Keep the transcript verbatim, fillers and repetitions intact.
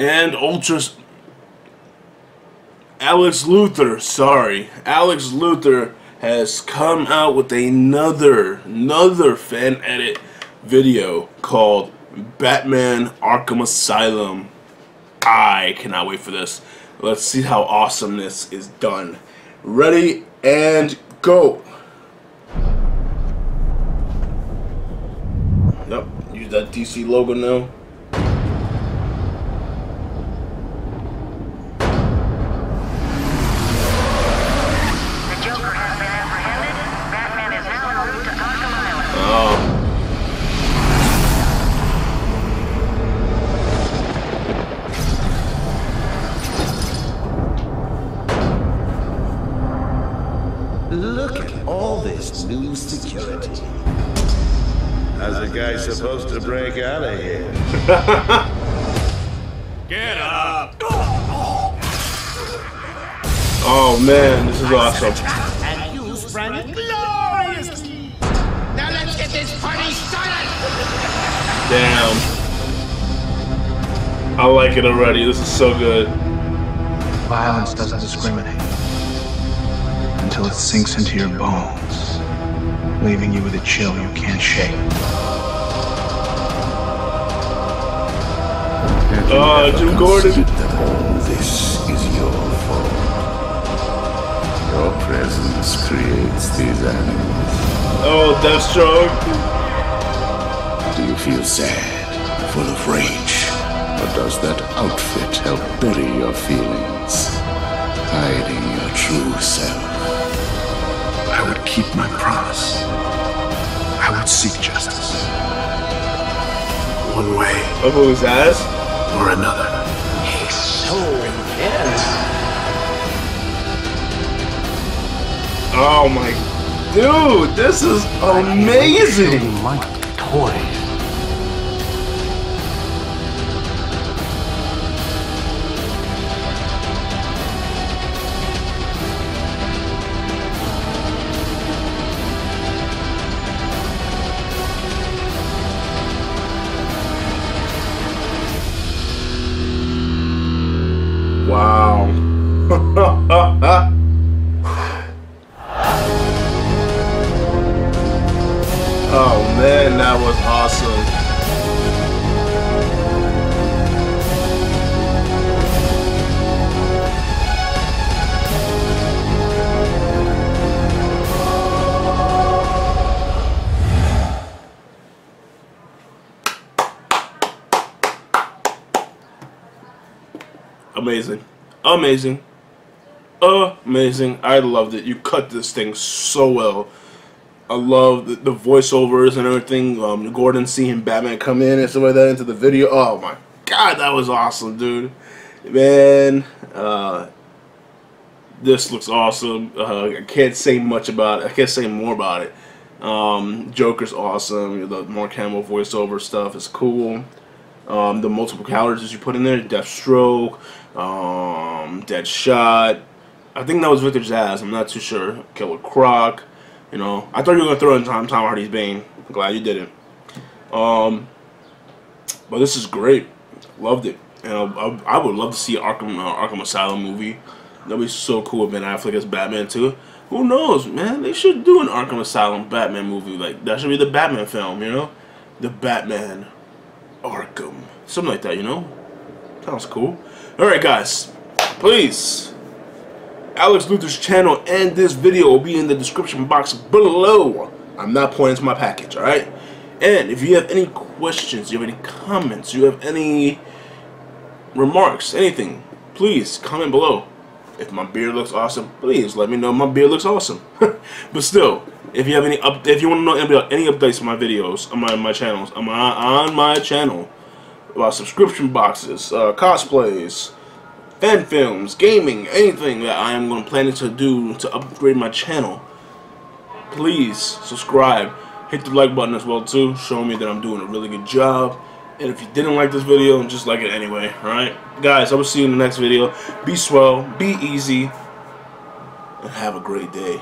and Ultra... Alex Luthor, sorry. Alex Luthor has come out with another, another fan edit video called Batman Arkham Asylum. I cannot wait for this. Let's see how awesome this is done. Ready and go. Yep, use that D C logo now. Look at all this new security. How's a guy supposed to break out of here? Get up! Oh man, this is awesome. And you sprang it gloriously! Now let's get this party started! Damn. I like it already. This is so good. Violence doesn't discriminate. Until it sinks into your bones, leaving you with a chill you can't shake. Oh, Jim Gordon! That all this is your fault. Your presence creates these animals. Oh, Deathstroke! Do you feel sad, full of rage? Or does that outfit help bury your feelings, hiding your true self? I would keep my promise. I would seek justice. One way. Oh, his ass? Or another. He's so intense. Oh my. Dude, this is amazing! Like toys. Wow. Oh man, that was awesome. Amazing. Amazing. Amazing. I loved it. You cut this thing so well. I love the, the voiceovers and everything. Um, Gordon seeing Batman come in and stuff like that into the video. Oh my god, that was awesome, dude. Man, uh, this looks awesome. Uh, I can't say much about it. I can't say more about it. Um, Joker's awesome. The Mark Hamill voiceover stuff is cool. Um, the multiple characters you put in there, Deathstroke, um, Deadshot, I think that was Victor Zsasz, I'm not too sure, Killer Croc, you know, I thought you were going to throw in Tom, Tom Hardy's Bane, I'm glad you didn't, um, but this is great, loved it, and I, I, I would love to see an Arkham, uh, Arkham Asylum movie. That would be so cool if Ben Affleck as Batman too. Who knows, man, they should do an Arkham Asylum Batman movie, like, that should be the Batman film, you know, the Batman Arkham, something like that, you know? Sounds cool. Alright guys, please, Alex Luthor's channel and this video will be in the description box below. I'm not pointing to my package, alright? And if you have any questions, you have any comments, you have any remarks, anything, please comment below. If my beard looks awesome, please let me know my beard looks awesome. But still, if you have any up, if you want to know about any updates on my videos, on my my channels, on my, on my channel, about subscription boxes, uh, cosplays, fan films, gaming, anything that I am going to plan to do to upgrade my channel, please subscribe, hit the like button as well too, show me that I'm doing a really good job. And if you didn't like this video, just like it anyway, alright? Guys, I will see you in the next video. Be swell, be easy, and have a great day.